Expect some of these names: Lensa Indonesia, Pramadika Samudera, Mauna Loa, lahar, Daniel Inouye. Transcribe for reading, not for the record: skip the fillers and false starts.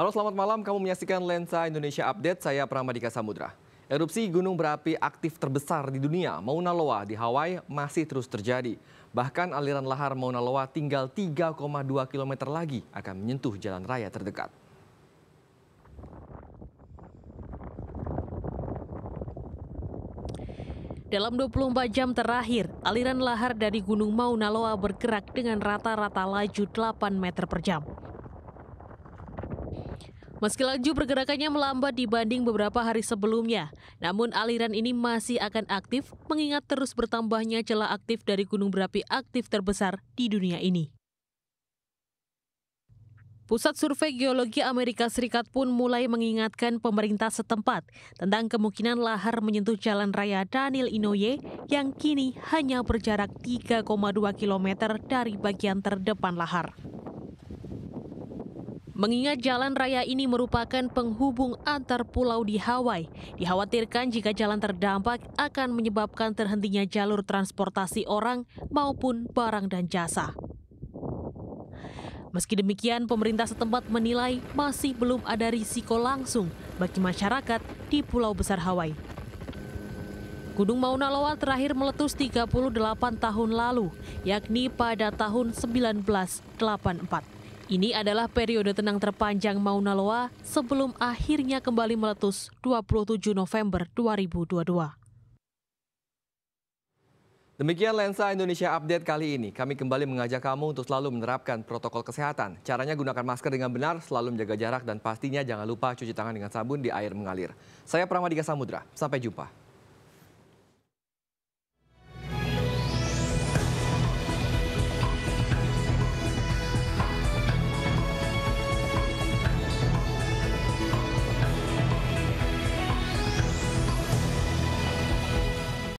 Halo, selamat malam. Kamu menyaksikan Lensa Indonesia Update, saya Pramadika Samudera. Erupsi gunung berapi aktif terbesar di dunia, Mauna Loa di Hawaii, masih terus terjadi. Bahkan aliran lahar Mauna Loa tinggal 3,2 km lagi akan menyentuh jalan raya terdekat. Dalam 24 jam terakhir, aliran lahar dari Gunung Mauna Loa bergerak dengan rata-rata laju 8 meter per jam. Meski laju pergerakannya melambat dibanding beberapa hari sebelumnya, namun aliran ini masih akan aktif mengingat terus bertambahnya celah aktif dari gunung berapi aktif terbesar di dunia ini. Pusat Survei Geologi Amerika Serikat pun mulai mengingatkan pemerintah setempat tentang kemungkinan lahar menyentuh jalan raya Daniel Inouye yang kini hanya berjarak 3,2 km dari bagian terdepan lahar. Mengingat jalan raya ini merupakan penghubung antar pulau di Hawaii, dikhawatirkan jika jalan terdampak akan menyebabkan terhentinya jalur transportasi orang maupun barang dan jasa. Meski demikian, pemerintah setempat menilai masih belum ada risiko langsung bagi masyarakat di Pulau Besar Hawaii. Gunung Mauna Loa terakhir meletus 38 tahun lalu, yakni pada tahun 1984. Ini adalah periode tenang terpanjang Mauna Loa sebelum akhirnya kembali meletus 27 November 2022. Demikian Lensa Indonesia Update kali ini. Kami kembali mengajak kamu untuk selalu menerapkan protokol kesehatan. Caranya gunakan masker dengan benar, selalu menjaga jarak, dan pastinya jangan lupa cuci tangan dengan sabun di air mengalir. Saya Pramadika Samudera, sampai jumpa.